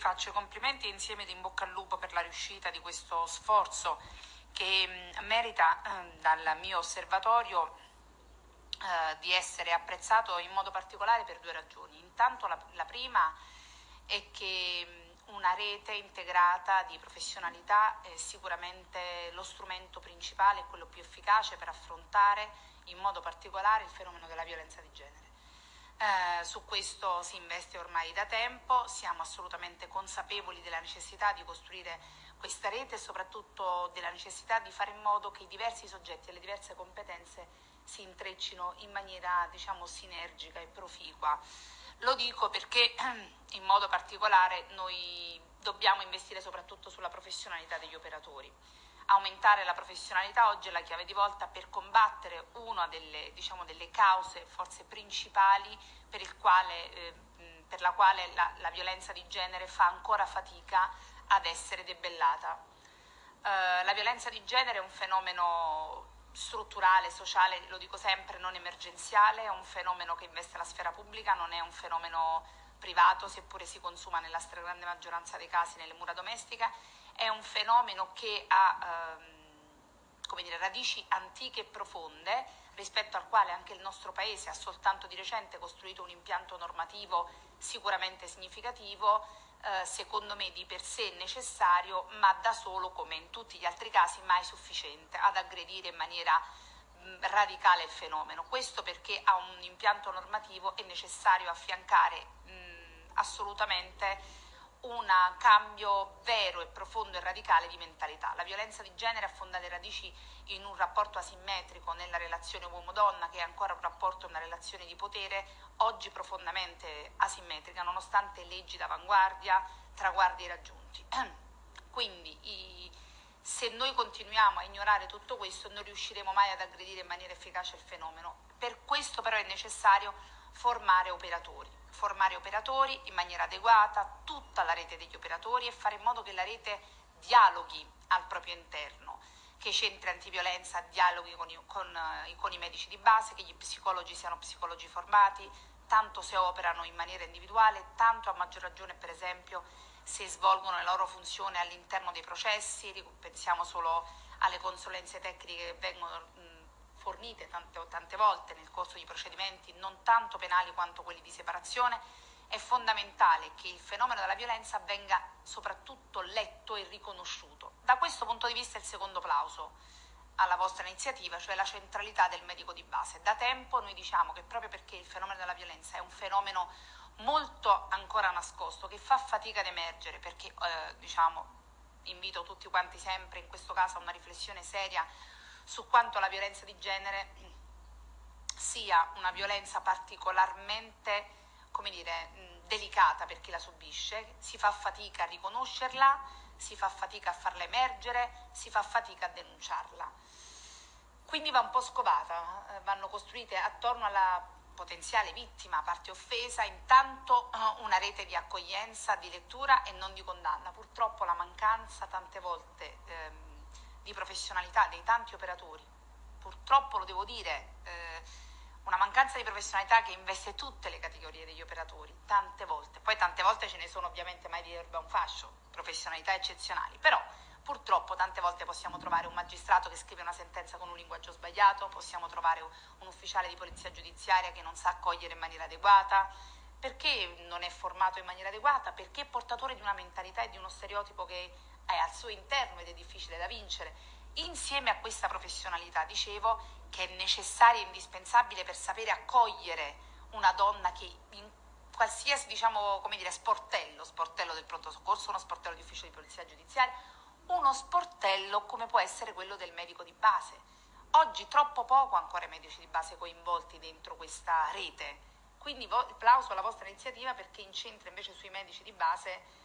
faccio i complimenti e insieme di in bocca al lupo per la riuscita di questo sforzo che merita dal mio osservatorio di essere apprezzato in modo particolare per due ragioni. Intanto la prima è che una rete integrata di professionalità è sicuramente lo strumento principale e quello più efficace per affrontare in modo particolare il fenomeno della violenza di genere. Su questo si investe ormai da tempo, siamo assolutamente consapevoli della necessità di costruire questa rete e soprattutto della necessità di fare in modo che i diversi soggetti e le diverse competenze si intreccino in maniera, sinergica e proficua. Lo dico perché in modo particolare noi dobbiamo investire soprattutto sulla professionalità degli operatori. Aumentare la professionalità oggi è la chiave di volta per combattere una delle cause forse principali per la quale la violenza di genere fa ancora fatica ad essere debellata. La violenza di genere è un fenomeno strutturale, sociale, lo dico sempre, non emergenziale, è un fenomeno che investe la sfera pubblica, non è un fenomeno privato, seppure si consuma nella stragrande maggioranza dei casi nelle mura domestiche, è un fenomeno che ha radici antiche e profonde, rispetto al quale anche il nostro Paese ha soltanto di recente costruito un impianto normativo sicuramente significativo, secondo me di per sé necessario, ma da solo, come in tutti gli altri casi, mai sufficiente ad aggredire in maniera radicale il fenomeno. Questo perché a un impianto normativo è necessario affiancare assolutamente un cambio vero e profondo e radicale di mentalità. La violenza di genere affonda le radici in un rapporto asimmetrico nella relazione uomo-donna, che è ancora un rapporto, una relazione di potere, oggi profondamente asimmetrica, nonostante leggi d'avanguardia, traguardi raggiunti. Quindi, se noi continuiamo a ignorare tutto questo, non riusciremo mai ad aggredire in maniera efficace il fenomeno. Per questo però è necessario formare operatori in maniera adeguata, tutta la rete degli operatori, e fare in modo che la rete dialoghi al proprio interno, che i centri antiviolenza dialoghi con i medici di base, che gli psicologi siano psicologi formati, tanto se operano in maniera individuale, tanto a maggior ragione per esempio se svolgono la loro funzione all'interno dei processi. Pensiamo solo alle consulenze tecniche che vengono fornite tante volte nel corso di procedimenti non tanto penali quanto quelli di separazione. È fondamentale che il fenomeno della violenza venga soprattutto letto e riconosciuto. Da questo punto di vista il secondo plauso alla vostra iniziativa, cioè la centralità del medico di base. Da tempo noi diciamo che proprio perché il fenomeno della violenza è un fenomeno molto ancora nascosto, che fa fatica ad emergere, perché invito tutti quanti sempre in questo caso a una riflessione seria su quanto la violenza di genere sia una violenza particolarmente, delicata per chi la subisce. Si fa fatica a riconoscerla, si fa fatica a farla emergere, si fa fatica a denunciarla. Quindi va un po' scovata, vanno costruite attorno alla potenziale vittima, parte offesa, intanto una rete di accoglienza, di lettura e non di condanna. Purtroppo la mancanza tante volte di professionalità dei tanti operatori, purtroppo lo devo dire, una mancanza di professionalità che investe tutte le categorie degli operatori, tante volte ce ne sono ovviamente mai di erba un fascio, professionalità eccezionali, però purtroppo tante volte possiamo trovare un magistrato che scrive una sentenza con un linguaggio sbagliato, possiamo trovare un ufficiale di polizia giudiziaria che non sa accogliere in maniera adeguata, perché non è formato in maniera adeguata, perché è portatore di una mentalità e di uno stereotipo che è al suo interno ed è difficile da vincere. Insieme a questa professionalità, dicevo, che è necessaria e indispensabile per sapere accogliere una donna che in qualsiasi sportello del pronto soccorso, uno sportello di ufficio di polizia giudiziaria, uno sportello come può essere quello del medico di base. Oggi troppo poco ancora i medici di base coinvolti dentro questa rete. Quindi applauso alla vostra iniziativa perché incentra invece sui medici di base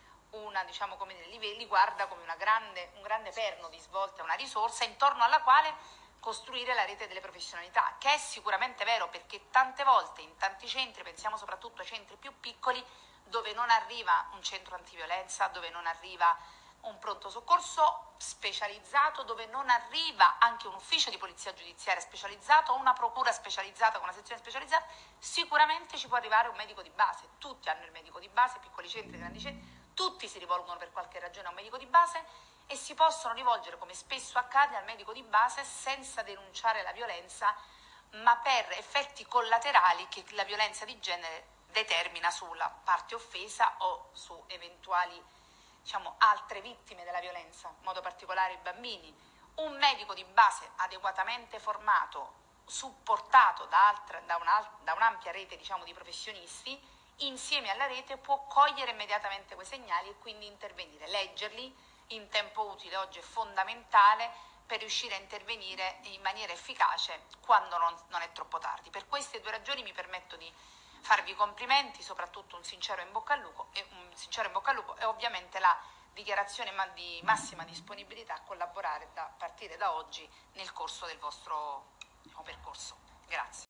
li guarda come un grande perno di svolta, una risorsa intorno alla quale costruire la rete delle professionalità, che è sicuramente vero perché tante volte in tanti centri, pensiamo soprattutto ai centri più piccoli, dove non arriva un centro antiviolenza, dove non arriva un pronto soccorso specializzato, dove non arriva anche un ufficio di polizia giudiziaria specializzato o una procura specializzata con una sezione specializzata, sicuramente ci può arrivare un medico di base. Tutti hanno il medico di base, piccoli centri, grandi centri, tutti si rivolgono per qualche ragione a un medico di base e si possono rivolgere, come spesso accade, al medico di base senza denunciare la violenza, ma per effetti collaterali che la violenza di genere determina sulla parte offesa o su eventuali, altre vittime della violenza, in modo particolare i bambini. Un medico di base adeguatamente formato, supportato da un'ampia rete di professionisti, insieme alla rete può cogliere immediatamente quei segnali e quindi intervenire, leggerli in tempo utile. Oggi è fondamentale per riuscire a intervenire in maniera efficace quando non è troppo tardi. Per queste due ragioni mi permetto di farvi i complimenti, soprattutto un sincero in bocca al lupo e ovviamente la dichiarazione di massima disponibilità a collaborare a partire da oggi nel corso del vostro percorso. Grazie.